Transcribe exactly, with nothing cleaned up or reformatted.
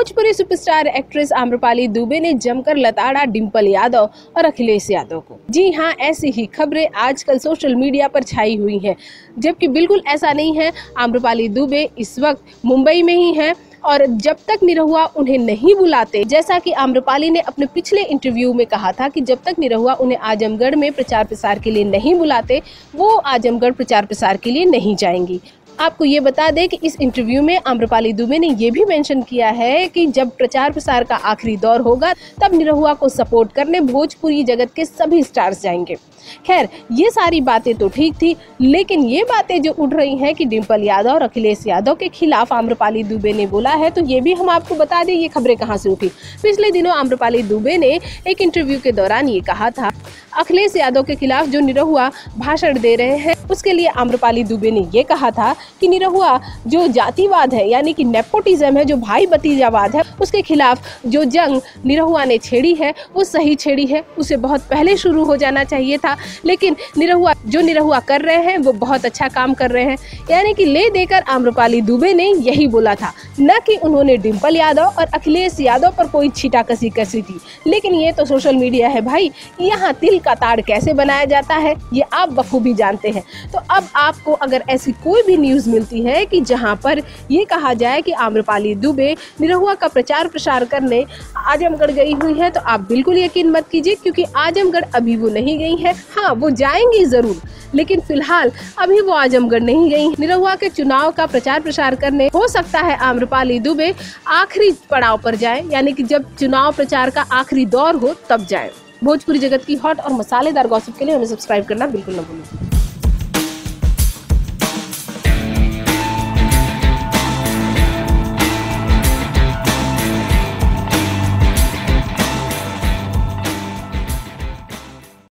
Bhojpuri superstar actress Amrapali Dubey ने जमकर लताड़ा डिम्पल यादव और अखिलेश यादव को। जी हाँ, ऐसी ही खबरें आजकल सोशल मीडिया पर छाई हुई हैं, जबकि बिल्कुल ऐसा नहीं है। आम्रपाली दुबे इस वक्त मुंबई में ही हैं और जब तक निरहुआ उन्हें नहीं बुलाते, जैसा कि आम्रपाली ने अपने पिछले इंटरव्यू में कहा था कि जब तक निरहुआ उन्हें आजमगढ़ में प्रचार प्रसार के लिए नहीं बुलाते, वो आजमगढ़ प्रचार प्रसार के लिए नहीं जाएंगी। आपको ये बता दें कि इस इंटरव्यू में आम्रपाली दुबे ने ये भी मेंशन किया है कि जब प्रचार प्रसार का आखिरी दौर होगा तब निरहुआ को सपोर्ट करने भोजपुरी जगत के सभी स्टार्स जाएंगे। खैर, ये सारी बातें तो ठीक थी, लेकिन ये बातें जो उठ रही हैं कि डिम्पल यादव और अखिलेश यादव के खिलाफ आम्रपाली दुबे ने बोला है, तो ये भी हम आपको बता दें ये खबरें कहाँ से उठी। पिछले दिनों आम्रपाली दुबे ने एक इंटरव्यू के दौरान ये कहा था, अखिलेश यादव के खिलाफ जो निरहुआ भाषण दे रहे हैं उसके लिए आम्रपाली दुबे ने यह कहा था कि निरहुआ जो जातिवाद है, यानी कि नेपोटिज्म है, जो भाई भतीजावाद है, उसके खिलाफ जो जंग निरहुआ ने छेड़ी है वो सही छेड़ी है, उसे बहुत पहले शुरू हो जाना चाहिए था। लेकिन निरहुआ जो निरहुआ कर रहे हैं वो बहुत अच्छा काम कर रहे हैं, यानी कि ले देकर आम्रपाली दुबे ने यही बोला था, न कि उन्होंने डिम्पल यादव और अखिलेश यादव पर कोई छीटा कसी कसी थी। लेकिन ये तो सोशल मीडिया है भाई, यहाँ तिल का ताड़ कैसे बनाया जाता है ये आप बखूबी जानते हैं। तो अब आपको अगर ऐसी कोई भी न्यूज़ मिलती है कि जहाँ पर ये कहा जाए कि आम्रपाली दुबे निरहुआ का प्रचार प्रसार करने आजमगढ़ गई हुई है, तो आप बिल्कुल यकीन मत कीजिए, क्योंकि आजमगढ़ अभी वो नहीं गई है। हाँ, वो जाएंगी ज़रूर, लेकिन फिलहाल अभी वो आजमगढ़ नहीं गई। निरहुआ के चुनाव का प्रचार प्रसार करने हो सकता है आम्रपाली दुबे आखिरी पड़ाव पर जाए, यानी कि जब चुनाव प्रचार का आखिरी दौर हो तब जाए। भोजपुरी जगत की हॉट और मसालेदार गॉसिप के लिए हमें सब्सक्राइब करना बिल्कुल न भूलें।